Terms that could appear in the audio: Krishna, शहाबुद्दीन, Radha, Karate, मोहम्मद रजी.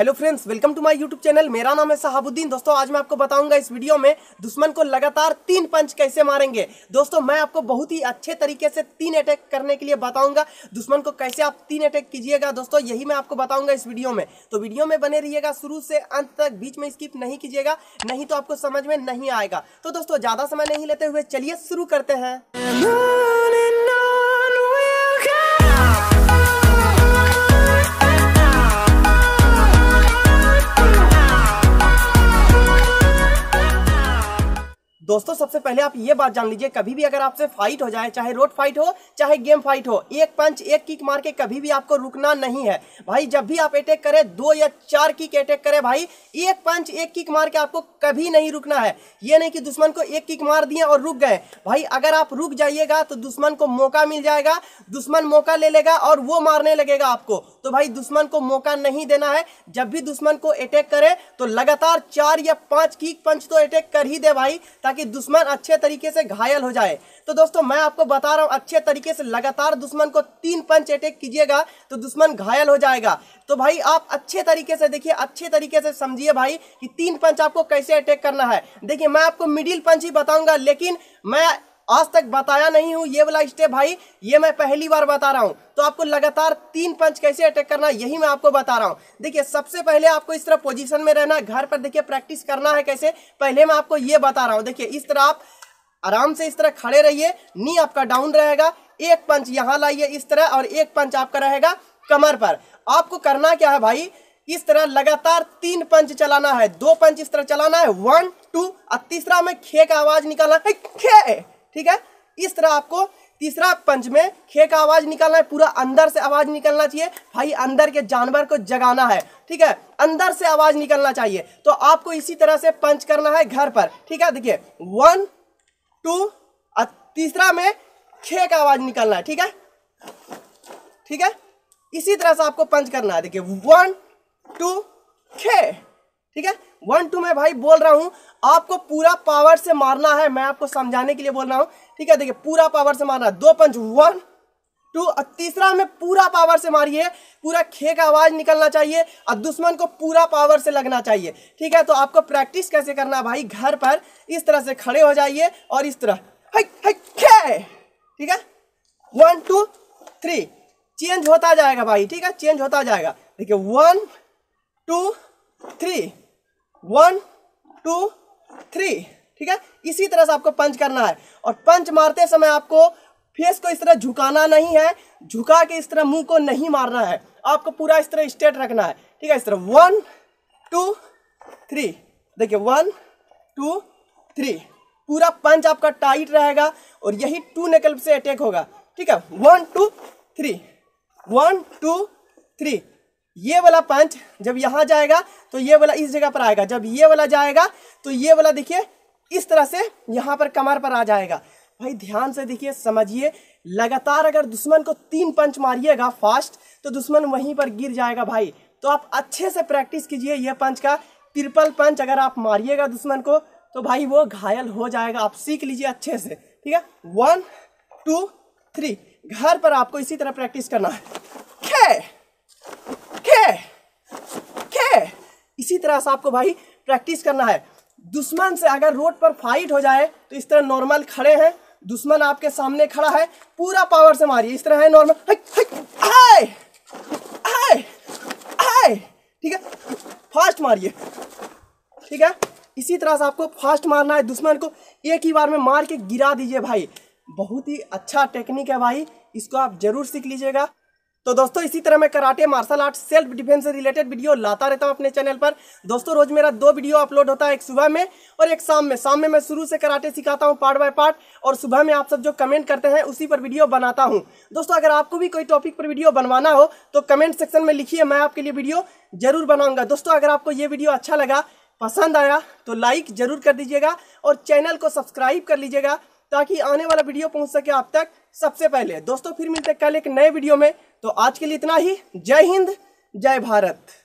Hello friends, welcome to my YouTube channel. मेरा नाम है शहाबुद्दीन। दोस्तों, आज मैं आपको बताऊंगा इस वीडियो में दुश्मन को लगातार 3 पंच कैसे मारेंगे। दोस्तों, मैं आपको बहुत ही अच्छे तरीके से 3 अटैक करने के लिए बताऊंगा। दुश्मन को कैसे आप 3 अटैक कीजिएगा दोस्तों, यही मैं आपको बताऊंगा इस वीडियो में। तो वीडियो में बने रहिएगा शुरू से अंत तक, बीच में स्किप नहीं कीजिएगा, नहीं तो आपको समझ में नहीं आएगा। तो दोस्तों, ज़्यादा समय नहीं लेते हुए चलिए शुरू करते हैं। दोस्तों, सबसे पहले आप ये बात जान लीजिए, कभी भी अगर आपसे फाइट हो जाए, चाहे रोड फाइट हो चाहे गेम फाइट हो, एक पंच एक किक मार के कभी भी आपको रुकना नहीं है भाई। जब भी आप अटैक करें, 2 या 4 किक अटैक करें भाई, एक पंच एक किक मार के आपको कभी नहीं रुकना है। ये नहीं कि दुश्मन को एक किक मार दिए और रुक गए भाई। अगर आप रुक जाइएगा तो दुश्मन को मौका मिल जाएगा, दुश्मन मौका ले लेगा और वो मारने लगेगा आपको। तो भाई दुश्मन को मौका नहीं देना है। जब भी दुश्मन को अटैक करे तो लगातार 4 या 5 किक पंच तो अटैक कर ही दे भाई, ताकि दुश्मन अच्छे तरीके से घायल हो जाए। तो दोस्तों, मैं आपको बता रहा हूं, अच्छे तरीके से लगातार दुश्मन को 3 पंच अटैक कीजिएगा तो दुश्मन घायल हो जाएगा। तो भाई आप अच्छे तरीके से देखिए, अच्छे तरीके से समझिए भाई कि 3 पंच आपको कैसे अटैक करना है। देखिए, मैं आपको मिडिल पंच ही बताऊंगा, लेकिन मैं आज तक बताया नहीं हूं ये वाला स्टेप भाई, ये मैं पहली बार बता रहा हूं। तो आपको लगातार 3 पंच कैसे अटैक करना है, यही मैं आपको बता रहा हूं। देखिए, सबसे पहले आपको इस तरह पोजीशन में रहना है, घर पर देखिए प्रैक्टिस करना है कैसे, पहले मैं आपको ये बता रहा हूं। देखिए, इस तरह आप आराम से इस तरह खड़े रहिए, नी आपका डाउन रहेगा, एक पंच यहाँ लाइए इस तरह, और एक पंच आपका रहेगा कमर पर। आपको करना क्या है भाई, इस तरह लगातार 3 पंच चलाना है, 2 पंच इस तरह चलाना है, 1 2, और तीसरा में खे का आवाज निकालना है, खे, ठीक है। इस तरह आपको तीसरा पंच में खे का आवाज निकालना है, पूरा अंदर से आवाज निकलना चाहिए भाई, अंदर के जानवर को जगाना है, ठीक है, अंदर से आवाज निकलना चाहिए। तो आपको इसी तरह से पंच करना है घर पर, ठीक है। देखिए, 1 2, और तीसरा में खे का आवाज निकालना है, ठीक है, ठीक है। इसी तरह से आपको पंच करना है। देखिए, 1 2 खे, ठीक है। 1 2 में भाई बोल रहा हूँ, आपको पूरा पावर से मारना है, मैं आपको समझाने के लिए बोल रहा हूँ, ठीक है। देखिए, पूरा पावर से मारना है, 2 पंच 1 2, और तीसरा में पूरा पावर से मारिए, पूरा खे का आवाज निकलना चाहिए, और दुश्मन को पूरा पावर से लगना चाहिए, ठीक है। तो आपको प्रैक्टिस कैसे करना है भाई, घर पर इस तरह से खड़े हो जाइए और इस तरह है खे, ठीक है। 1 2 3 चेंज होता जाएगा भाई, ठीक है, चेंज होता जाएगा। देखिए, 1 2 3, 1 2 3, ठीक है। इसी तरह से आपको पंच करना है, और पंच मारते समय आपको फेस को इस तरह झुकाना नहीं है, झुका के इस तरह मुंह को नहीं मारना है, आपको पूरा इस तरह स्ट्रेट रखना है, ठीक है, इस तरह। 1 2 3, देखिए, 1 2 3, पूरा पंच आपका टाइट रहेगा, और यही 2 नेकल से अटैक होगा, ठीक है। 1 2 3, 1 2 3। ये वाला पंच जब यहाँ जाएगा तो ये वाला इस जगह पर आएगा, जब ये वाला जाएगा तो ये वाला देखिए इस तरह से यहाँ पर कमर पर आ जाएगा भाई। ध्यान से देखिए, समझिए, लगातार अगर दुश्मन को 3 पंच मारिएगा फास्ट तो दुश्मन वहीं पर गिर जाएगा भाई। तो आप अच्छे से प्रैक्टिस कीजिए ये पंच का। ट्रिपल पंच अगर आप मारिएगा दुश्मन को तो भाई वो घायल हो जाएगा, आप सीख लीजिए अच्छे से, ठीक है। 1 2 3, घर पर आपको इसी तरह प्रैक्टिस करना है, खे। इसी तरह से आपको भाई प्रैक्टिस करना है। दुश्मन से अगर रोड पर फाइट हो जाए तो इस तरह नॉर्मल खड़े हैं, दुश्मन आपके सामने खड़ा है, पूरा पावर से मारिए, इस तरह है नॉर्मल, हाय, ठीक है, फास्ट मारिए, ठीक है। इसी तरह से आपको फास्ट मारना है, दुश्मन को एक ही बार में मार के गिरा दीजिए भाई। बहुत ही अच्छा टेक्निक है भाई, इसको आप जरूर सीख लीजिएगा। तो दोस्तों, इसी तरह मैं karate, martial art, self defence से रिलेटेड वीडियो लाता रहता हूं अपने चैनल पर। दोस्तों, रोज मेरा 2 वीडियो अपलोड होता है, एक सुबह में और एक शाम में। शाम में मैं शुरू से कराटे सिखाता हूं पार्ट बाय पार्ट, और सुबह में आप सब जो कमेंट करते हैं उसी पर वीडियो बनाता हूं। दोस्तों, अगर आपको भी कोई टॉपिक पर वीडियो बनवाना हो तो कमेंट सेक्शन में लिखिए, मैं आपके लिए वीडियो जरूर बनाऊंगा। दोस्तों, अगर आपको ये वीडियो अच्छा लगा, पसंद आया तो लाइक जरूर कर दीजिएगा, और चैनल को सब्सक्राइब कर लीजिएगा ताकि आने वाला वीडियो पहुंच सके आप तक सबसे पहले। दोस्तों, फिर मिलते हैं कल एक नए वीडियो में। तो आज के लिए इतना ही। जय हिंद, जय भारत।